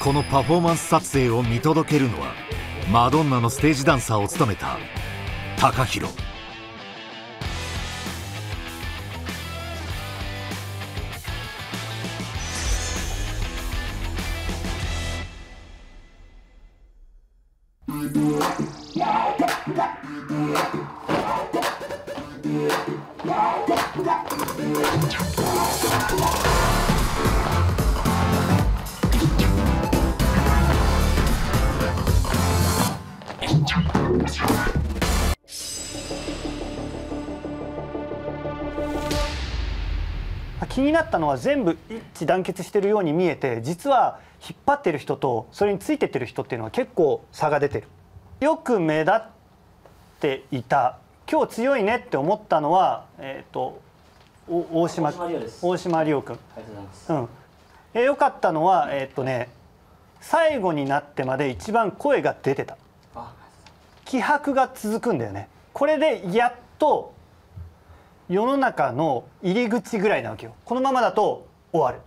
このパフォーマンス撮影を見届けるのはマドンナのステージダンサーを務めたtakahiro。気になったのは全部一致団結してるように見えて、実は引っ張ってる人とそれについてってる人っていうのは結構差が出てる。よく目立っていた、今日強いねって思ったのは、大島理央君。良かったのは最後になってまで一番声が出てた。気迫が続くんだよね。これでやっと世の中の入り口ぐらいなわけよ。このままだと終わる。